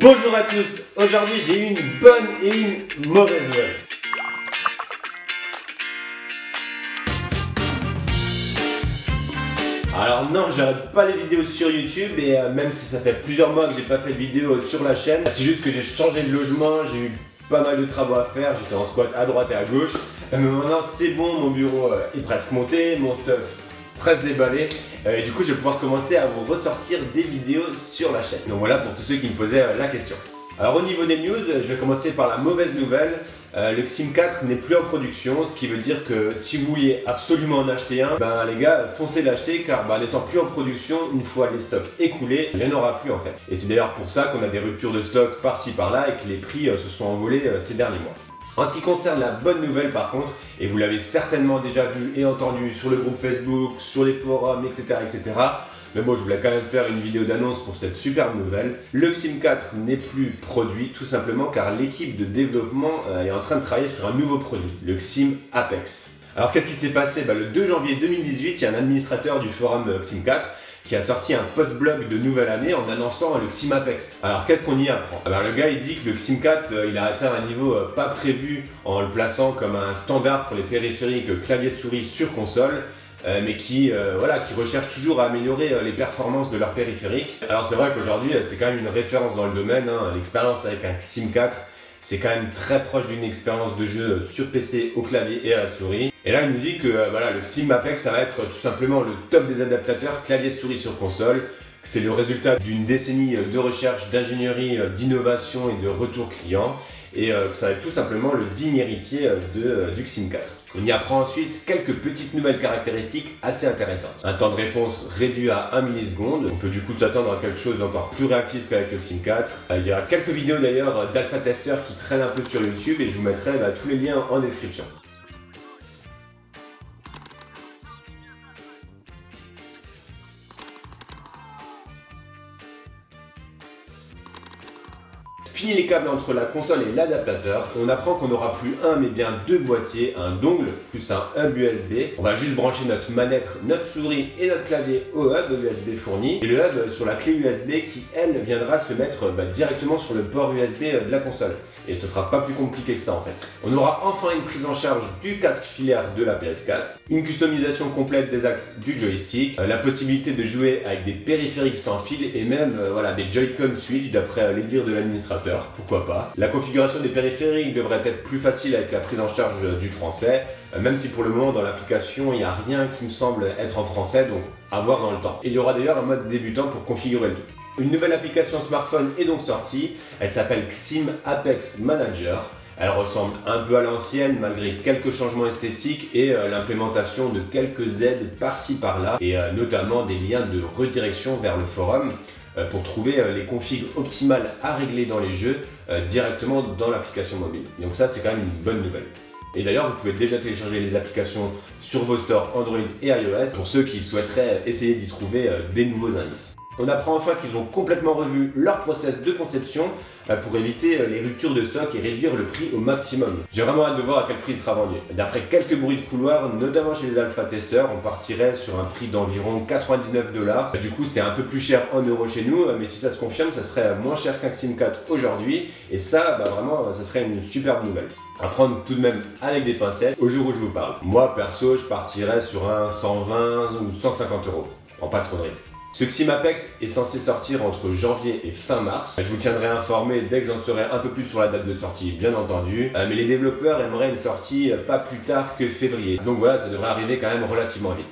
Bonjour à tous, aujourd'hui j'ai une bonne et une mauvaise nouvelle. Alors non, j'arrête pas les vidéos sur YouTube et même si ça fait plusieurs mois que j'ai pas fait de vidéo sur la chaîne, c'est juste que j'ai changé de logement, j'ai eu pas mal de travaux à faire, j'étais en squat à droite et à gauche. Mais maintenant c'est bon, mon bureau est presque monté, mon stuff presque déballé, et du coup je vais pouvoir commencer à vous ressortir des vidéos sur la chaîne. Donc voilà pour tous ceux qui me posaient la question. Alors au niveau des news, je vais commencer par la mauvaise nouvelle, le XIM 4 n'est plus en production, ce qui veut dire que si vous vouliez absolument en acheter un, ben les gars, foncez l'acheter car n'étant plus en production, une fois les stocks écoulés, il n'y en aura plus en fait. Et c'est d'ailleurs pour ça qu'on a des ruptures de stock par-ci par-là et que les prix se sont envolés ces derniers mois. En ce qui concerne la bonne nouvelle par contre, et vous l'avez certainement déjà vu et entendu sur le groupe Facebook, sur les forums, etc. etc. mais bon, je voulais quand même faire une vidéo d'annonce pour cette superbe nouvelle. Le XIM 4 n'est plus produit tout simplement car l'équipe de développement est en train de travailler sur un nouveau produit, le XIM Apex. Alors qu'est-ce qui s'est passé? Le 2 janvier 2018, il y a un administrateur du forum XIM 4 qui a sorti un post-blog de nouvelle année en annonçant le XIM Apex. Alors qu'est-ce qu'on y apprend? Le gars il dit que le XIM 4 il a atteint un niveau pas prévu en le plaçant comme un standard pour les périphériques clavier de souris sur console, mais qui recherchent toujours à améliorer les performances de leurs périphériques. Alors c'est vrai qu'aujourd'hui c'est quand même une référence dans le domaine, hein. L'expérience avec un XIM 4 c'est quand même très proche d'une expérience de jeu sur PC au clavier et à la souris. Et là, il nous dit que le XIM Apex, ça va être tout simplement le top des adaptateurs clavier-souris sur console. C'est le résultat d'une décennie de recherche, d'ingénierie, d'innovation et de retour client. Et ça va être tout simplement le digne héritier du XIM 4. On y apprend ensuite quelques petites nouvelles caractéristiques assez intéressantes. Un temps de réponse réduit à 1 milliseconde. On peut du coup s'attendre à quelque chose d'encore plus réactif qu'avec le XIM 4. Il y a quelques vidéos d'ailleurs d'alpha testeurs qui traînent un peu sur YouTube et je vous mettrai tous les liens en description. Fini les câbles entre la console et l'adaptateur, on apprend qu'on n'aura plus un mais bien deux boîtiers, un dongle plus un hub USB. On va juste brancher notre manette, notre souris et notre clavier au hub USB fourni et le hub sur la clé USB qui elle viendra se mettre directement sur le port USB de la console. Et ce sera pas plus compliqué que ça en fait. On aura enfin une prise en charge du casque filaire de la PS4, une customisation complète des axes du joystick, la possibilité de jouer avec des périphériques sans fil et même des Joy-Con Switch d'après les dires de l'administrateur. Pourquoi pas. La configuration des périphériques devrait être plus facile avec la prise en charge du français, même si pour le moment dans l'application il n'y a rien qui me semble être en français, donc à voir dans le temps. Et il y aura d'ailleurs un mode débutant pour configurer le tout. Une nouvelle application smartphone est donc sortie, elle s'appelle XIM Apex Manager. Elle ressemble un peu à l'ancienne malgré quelques changements esthétiques et l'implémentation de quelques aides par-ci par-là et notamment des liens de redirection vers le forum pour trouver les configs optimales à régler dans les jeux directement dans l'application mobile. Donc ça c'est quand même une bonne nouvelle. Et d'ailleurs vous pouvez déjà télécharger les applications sur vos stores Android et iOS pour ceux qui souhaiteraient essayer d'y trouver des nouveaux indices. On apprend enfin qu'ils ont complètement revu leur process de conception pour éviter les ruptures de stock et réduire le prix au maximum. J'ai vraiment hâte de voir à quel prix il sera vendu. D'après quelques bruits de couloir, notamment chez les alpha testeurs, on partirait sur un prix d'environ 99 $. Du coup, c'est un peu plus cher en euros chez nous, mais si ça se confirme, ça serait moins cher qu'un XIM 4 aujourd'hui. Et ça, vraiment, ça serait une superbe nouvelle. À prendre tout de même avec des pincettes au jour où je vous parle. Moi, perso, je partirais sur un 120 ou 150 €. Je prends pas trop de risques. Ce XIM Apex est censé sortir entre janvier et fin mars. Je vous tiendrai informé dès que j'en saurai un peu plus sur la date de sortie, bien entendu. Mais les développeurs aimeraient une sortie pas plus tard que février. Donc voilà, ça devrait arriver quand même relativement vite.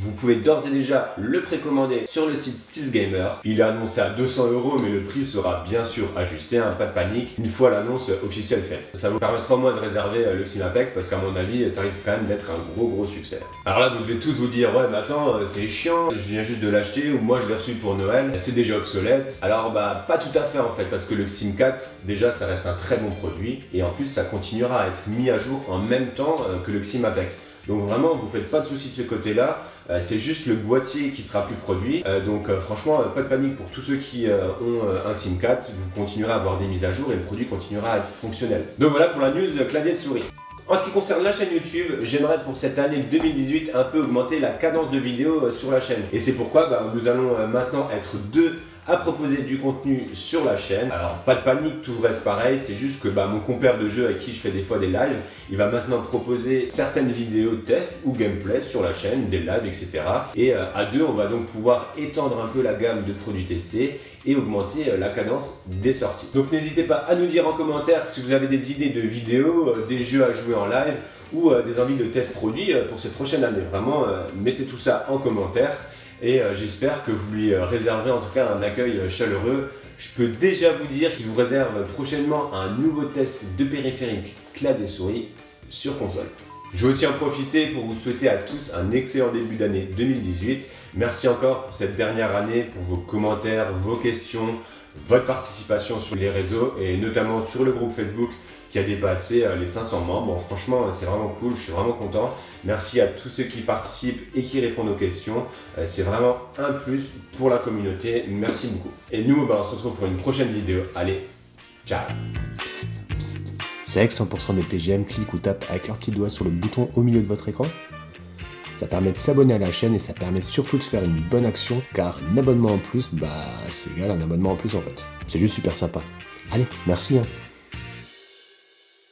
Vous pouvez d'ores et déjà le précommander sur le site Stealth Gamer. Il est annoncé à 200 €, mais le prix sera bien sûr ajusté, pas de panique, une fois l'annonce officielle faite. Ça vous permettra au moins de réserver le XIM Apex parce qu'à mon avis, ça risque quand même d'être un gros succès. Alors là, vous devez tous vous dire, ouais, mais attends, c'est chiant, je viens juste de l'acheter ou moi je l'ai reçu pour Noël, c'est déjà obsolète. Alors pas tout à fait en fait, parce que le XIM 4, déjà, ça reste un très bon produit et en plus, ça continuera à être mis à jour en même temps que le XIM Apex. Donc vraiment, vous faites pas de soucis de ce côté-là, c'est juste le boîtier qui sera plus produit. Donc franchement, pas de panique pour tous ceux qui ont un XIM 4, vous continuerez à avoir des mises à jour et le produit continuera à être fonctionnel. Donc voilà pour la news clavier souris. En ce qui concerne la chaîne YouTube, j'aimerais pour cette année 2018 un peu augmenter la cadence de vidéos sur la chaîne. Et c'est pourquoi nous allons maintenant être deux à proposer du contenu sur la chaîne. Alors pas de panique, tout reste pareil, c'est juste que mon compère de jeu avec qui je fais des fois des lives, il va maintenant proposer certaines vidéos de test ou gameplay sur la chaîne, des lives, etc. Et à deux, on va donc pouvoir étendre un peu la gamme de produits testés et augmenter la cadence des sorties. Donc n'hésitez pas à nous dire en commentaire si vous avez des idées de vidéos, des jeux à jouer en live ou des envies de tests produits pour cette prochaine année. Vraiment, mettez tout ça en commentaire. Et j'espère que vous lui réserverez en tout cas un accueil chaleureux. Je peux déjà vous dire qu'il vous réserve prochainement un nouveau test de périphérique clavier-souris sur console. Je veux aussi en profiter pour vous souhaiter à tous un excellent début d'année 2018. Merci encore pour cette dernière année, pour vos commentaires, vos questions, votre participation sur les réseaux et notamment sur le groupe Facebook qui a dépassé les 500 membres. Bon, franchement, c'est vraiment cool, je suis vraiment content. Merci à tous ceux qui participent et qui répondent aux questions. C'est vraiment un plus pour la communauté. Merci beaucoup. Et nous, on se retrouve pour une prochaine vidéo. Allez, ciao! C'est avec 100% des PGM, clique ou tape avec leur petit doigt sur le bouton au milieu de votre écran. Ça permet de s'abonner à la chaîne et ça permet surtout de faire une bonne action, car un abonnement en plus, c'est égal à un abonnement en plus en fait. C'est juste super sympa. Allez, merci hein.